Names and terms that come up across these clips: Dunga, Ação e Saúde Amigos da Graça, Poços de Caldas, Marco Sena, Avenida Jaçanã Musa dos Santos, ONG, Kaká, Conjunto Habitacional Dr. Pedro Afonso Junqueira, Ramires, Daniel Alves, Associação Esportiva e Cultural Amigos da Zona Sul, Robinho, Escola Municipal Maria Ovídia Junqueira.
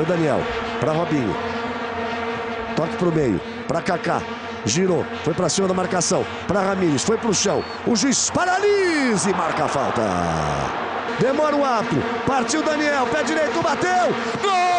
Aí o Daniel, para Robinho. Toque pro meio, para Kaká. Girou, foi para cima da marcação. Para Ramires, foi pro chão. O juiz paralisa e marca a falta. Demora o ato. Partiu Daniel, pé direito, bateu. Gol!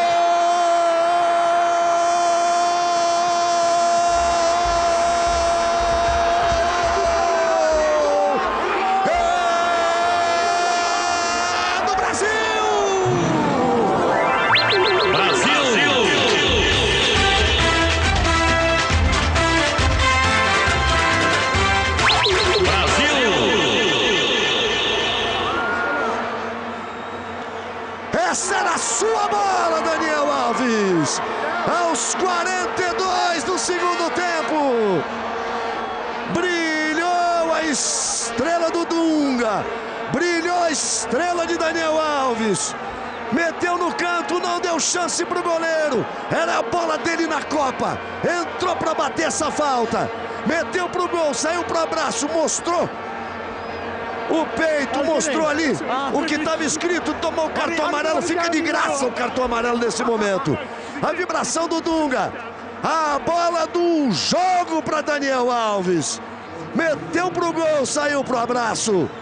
Essa era a sua bola, Daniel Alves, aos 42 do segundo tempo. Brilhou a estrela do Dunga, brilhou a estrela de Daniel Alves. Meteu no canto, não deu chance para o goleiro, era a bola dele na Copa. Entrou para bater essa falta, meteu para o gol, saiu para o abraço, mostrou o peito, mostrou ali o que estava escrito, tomou o cartão amarelo, fica de graça o cartão amarelo nesse momento. A vibração do Dunga, a bola do jogo para Daniel Alves, meteu pro gol, saiu pro abraço.